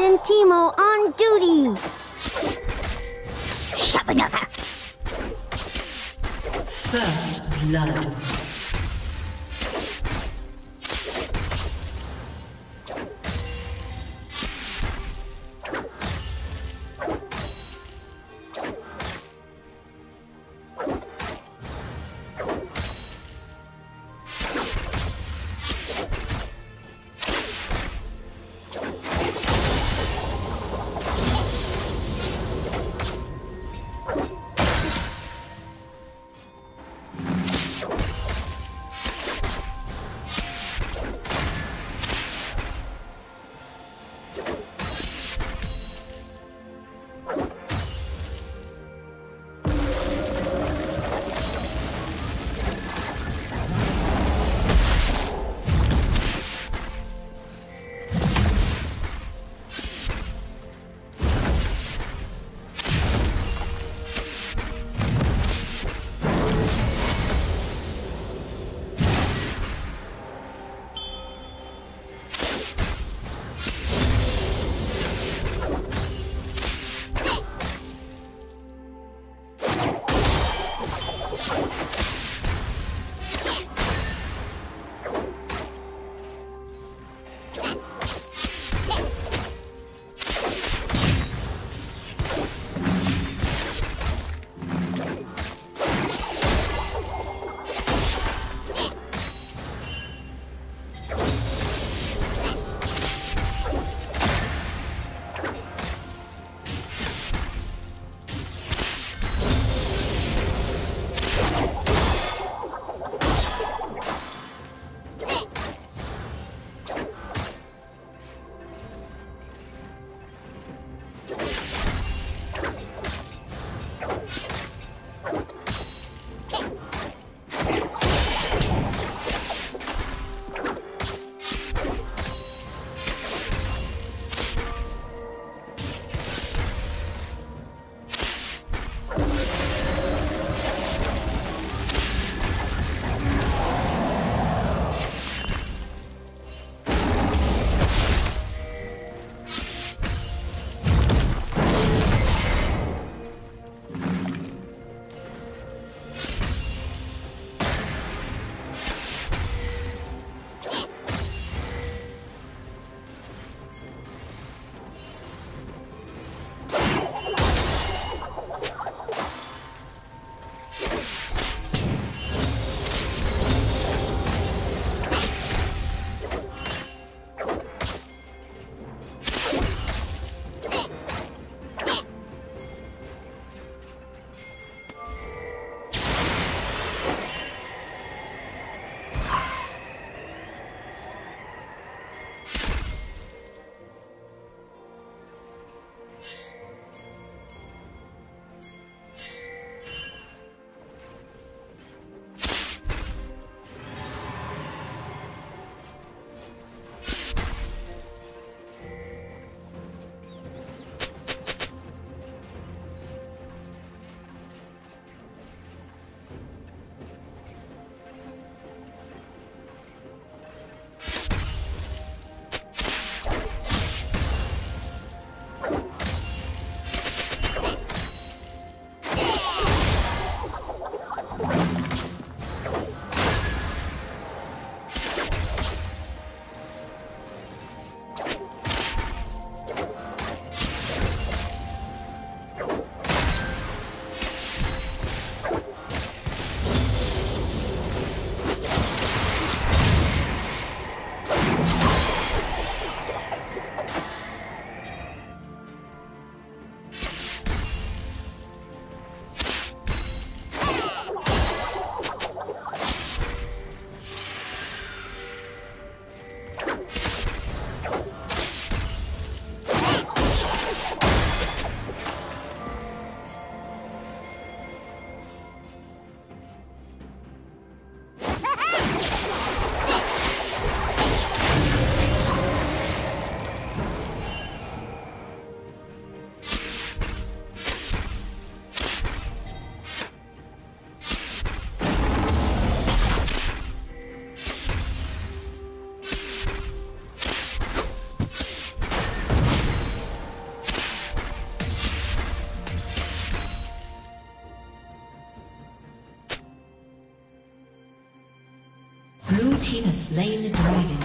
Captain TEEMO on duty! Shabanova! First blood. team has slain the dragon.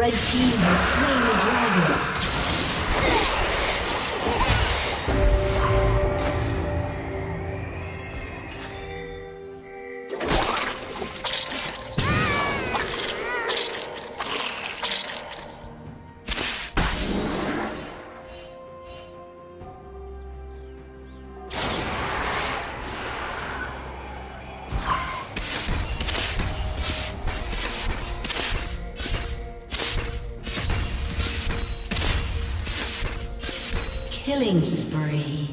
Red team has slain the dragon. Killing spree.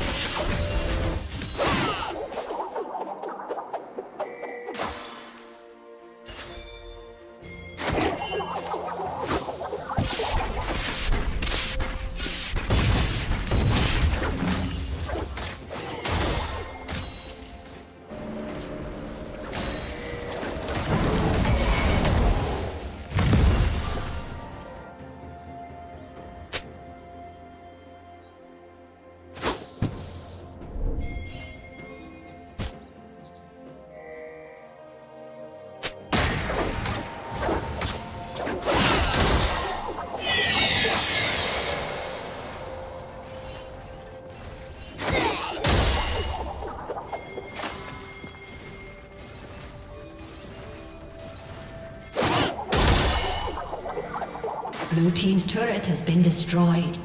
Blue team's turret has been destroyed.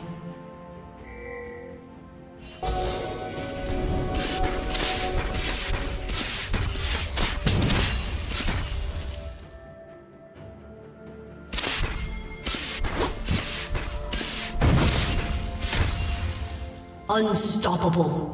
Unstoppable.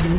Blue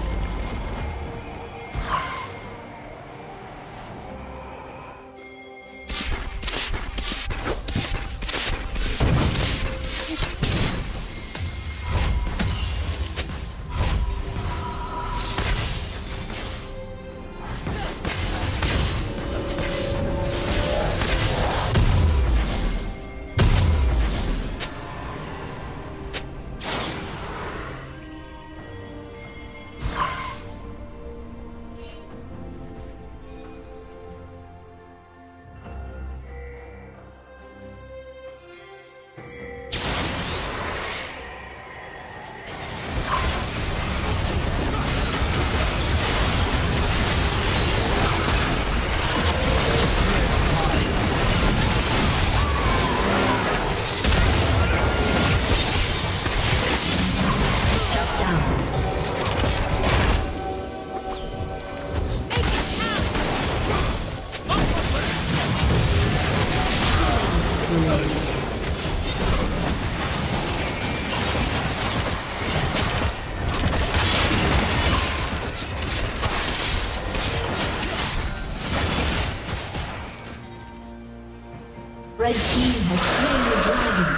Red team has slain the dragon.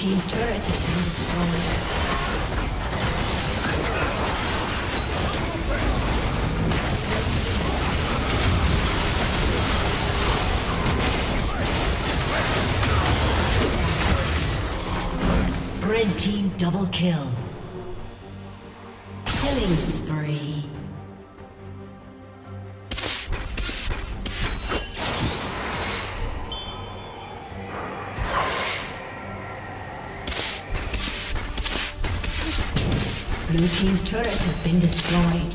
team's turret has been destroyed. Red team double kill. Killing spree. Blue team's turret has been destroyed.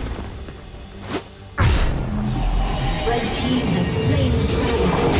destroyed. Red team has slain the dragon.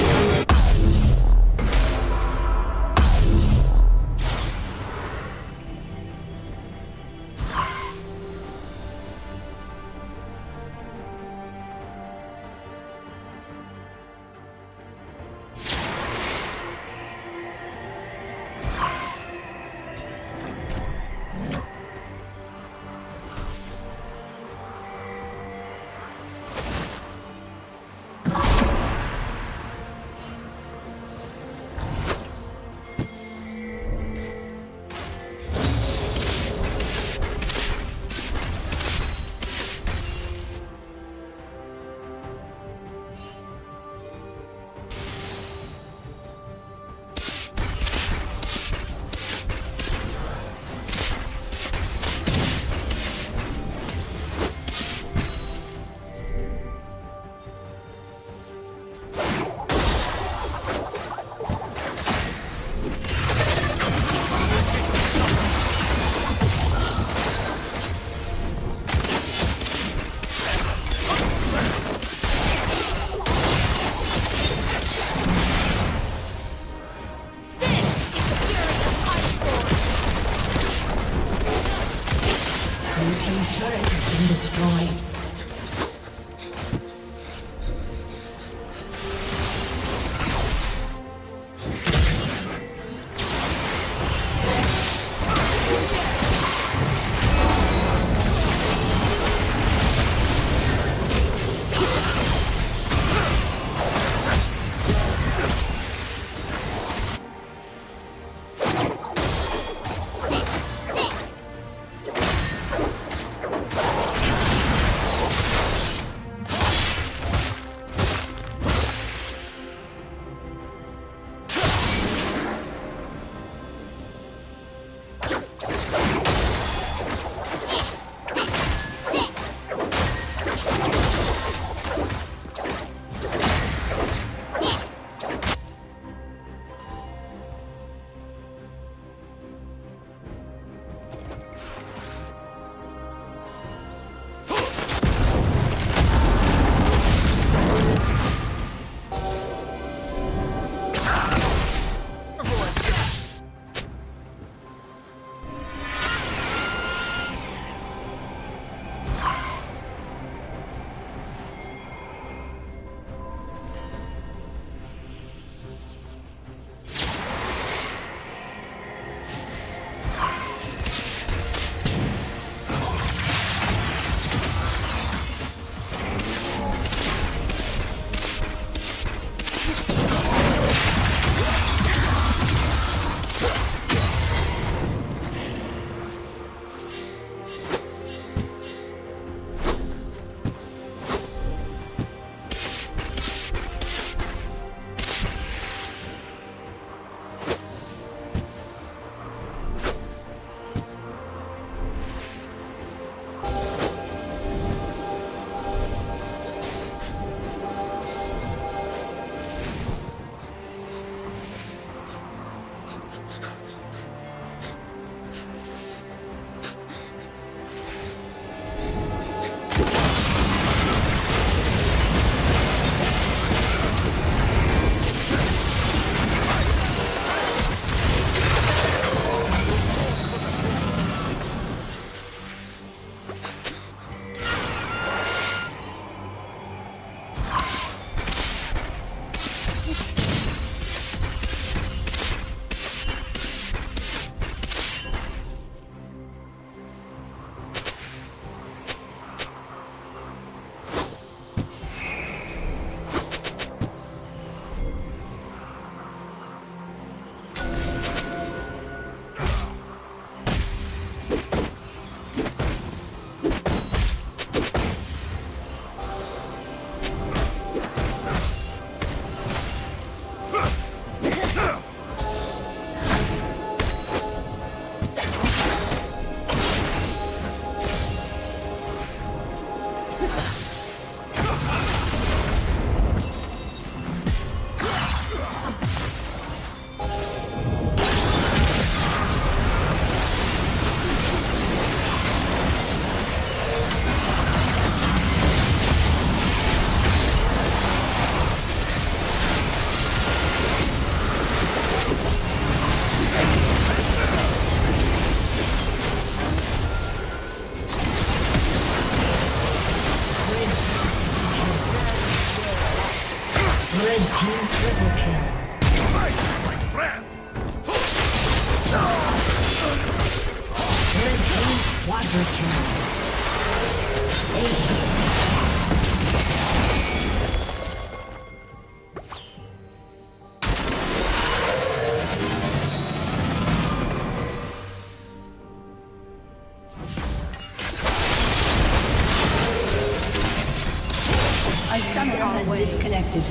A summoner has disconnected.